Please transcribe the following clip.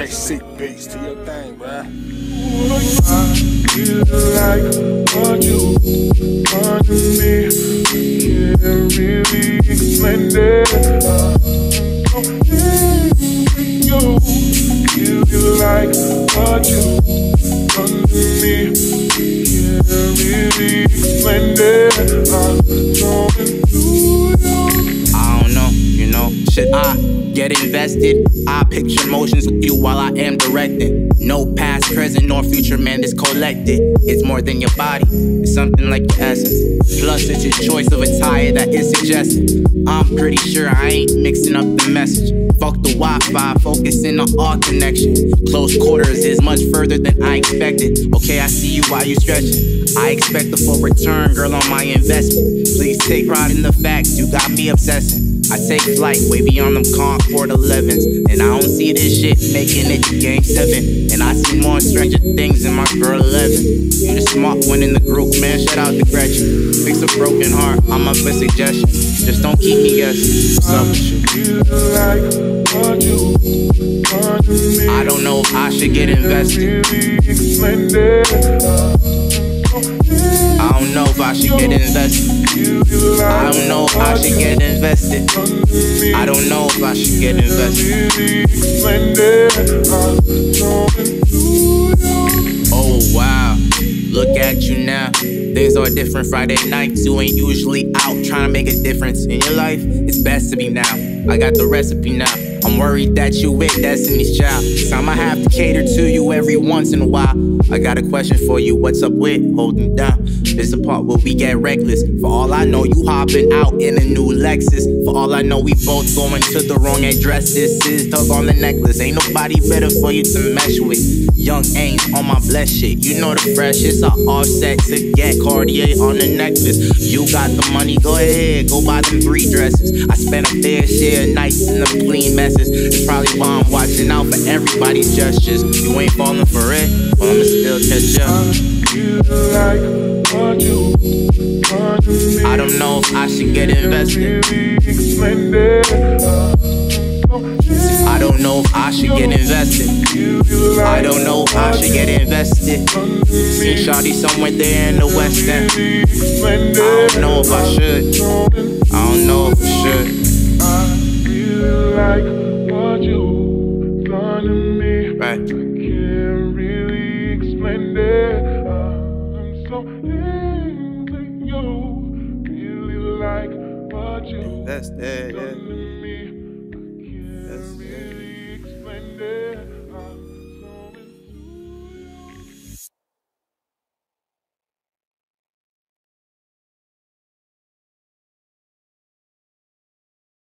Jaycee Beats to your thing, bruh. I feel like on you me. You can't really explain it. You feel like on me. You can't really explain it. I don't know, you know, shit get invested. I picture motions with you while I am directing. No past, present, nor future, man, it's collected. It's more than your body, it's something like your essence. Plus it's your choice of attire that is suggested. I'm pretty sure I ain't mixing up the message. Fuck the Wi-Fi, focusing on all connection. Close quarters is much further than I expected. Okay, I see you while you stretching. I expect a full return, girl, on my investment. Please take pride in the fact you got me obsessing. I take flight way beyond them Concorde 11s, and I don't see this shit making it to game 7. And I see more Stranger Things in my girl 11. You the smart one in the group, man, shout out to Gretchen. Fix a broken heart, I'm up for suggestion. Just don't keep me guessing. What's up with you? I don't know if I should get invested. I don't know if I should get invested. I don't know if I should get invested. I don't know if I should get invested. Oh wow, look at you now. Things are different. Friday nights, you ain't usually out trying to make a difference in your life. It's best to be now. I got the recipe now. I'm worried that you with Destiny's Child, so I'ma have to cater to you every once in a while. I got a question for you, what's up with holding down? This the part where we get reckless. For all I know, you hopping out in a new Lexus. For all I know, we both going to the wrong address. This is tug on the necklace. Ain't nobody better for you to mesh with. Young Ames on my blessed shit. You know the freshest. I offset to get Cartier on the necklace. You got the money, go ahead, go buy them 3 dresses. I spent a fair share of nights in the clean messes. It's probably why I'm watching out for everybody's gestures. You ain't falling for it, but I'ma still catch up. I don't know if I should get invested. I don't know if I should get invested. I don't know if I should get invested. See shawty somewhere there in the West End. I don't know if I should. I don't know if I should. I feel like what you done to me. Right. I can't really explain it. That's that.